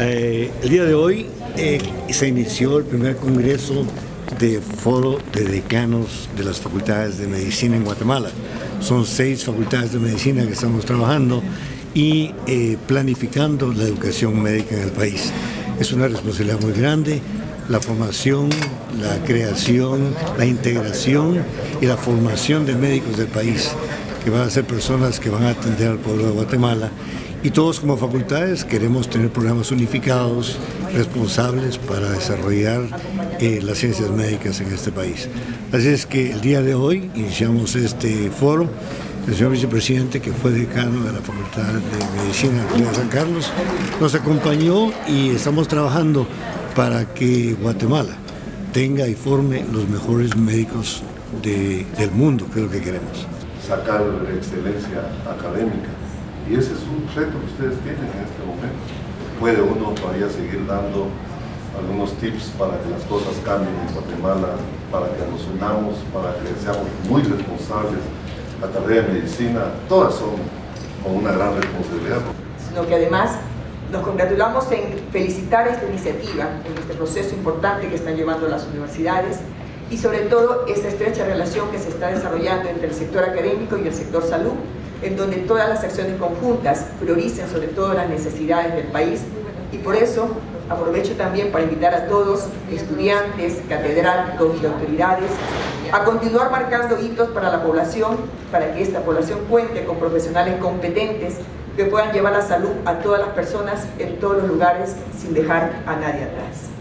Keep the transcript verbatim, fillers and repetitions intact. Eh, el día de hoy eh, se inició el primer congreso de foro de decanos de las facultades de medicina en Guatemala. Son seis facultades de medicina que estamos trabajando y eh, planificando la educación médica en el país. Es una responsabilidad muy grande la formación, la creación, la integración y la formación de médicos del país, que van a ser personas que van a atender al pueblo de Guatemala. Y todos como facultades queremos tener programas unificados, responsables para desarrollar eh, las ciencias médicas en este país. Así es que el día de hoy iniciamos este foro. El señor vicepresidente, que fue decano de la Facultad de Medicina de la Universidad de San Carlos, nos acompañó y estamos trabajando para que Guatemala tenga y forme los mejores médicos de, del mundo, que es lo que queremos. Sacar la excelencia académica. Y ese es un reto que ustedes tienen en este momento. Puede uno todavía seguir dando algunos tips para que las cosas cambien en Guatemala, para que nos unamos, para que seamos muy responsables. La carrera de medicina, todas son con una gran responsabilidad. Sino que además nos congratulamos en felicitar esta iniciativa, en este proceso importante que están llevando las universidades, y sobre todo esa estrecha relación que se está desarrollando entre el sector académico y el sector salud, en donde todas las acciones conjuntas priorizan sobre todo las necesidades del país. Y por eso aprovecho también para invitar a todos, estudiantes, catedráticos y autoridades, a continuar marcando hitos para la población, para que esta población cuente con profesionales competentes que puedan llevar la salud a todas las personas en todos los lugares sin dejar a nadie atrás.